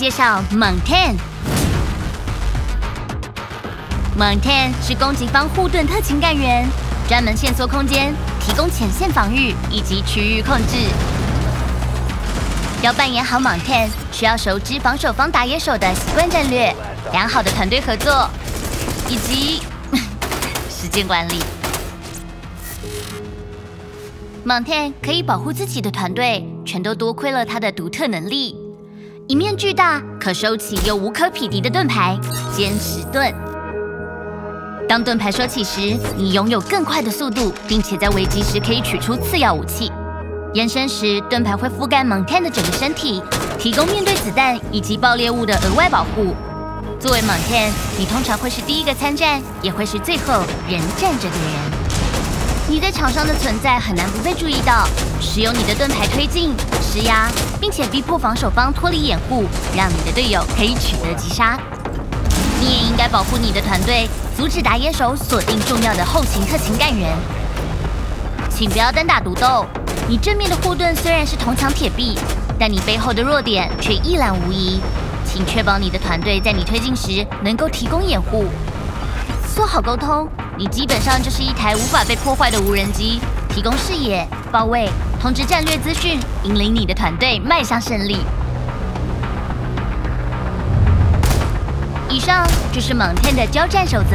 介绍 Montaigne。Montaigne 是攻击方护盾特勤干员，专门限缩空间，提供前线防御以及区域控制。要扮演好 Montaigne， 需要熟知防守方打野手的习惯战略、良好的团队合作以及时间管理。 Montaigne 可以保护自己的团队，全都多亏了他的独特能力。一面巨大、可收起又无可匹敌的盾牌——坚持盾。当盾牌收起时，你拥有更快的速度，并且在危急时可以取出次要武器。延伸时，盾牌会覆盖 Montaigne 的整个身体，提供面对子弹以及爆裂物的额外保护。作为 Montaigne， 你通常会是第一个参战，也会是最后仍站着的人。 你在场上的存在很难不被注意到，使用你的盾牌推进、施压，并且逼迫防守方脱离掩护，让你的队友可以取得击杀。你也应该保护你的团队，阻止打野手锁定重要的后勤特勤干员。请不要单打独斗，你正面的护盾虽然是铜墙铁壁，但你背后的弱点却一览无遗。请确保你的团队在你推进时能够提供掩护，做好沟通。 你基本上就是一台无法被破坏的无人机，提供视野、包围、通知战略资讯，引领你的团队迈向胜利。以上就是Montaigne的交战守则，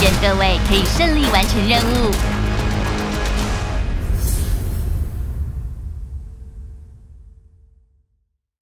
愿各位可以顺利完成任务。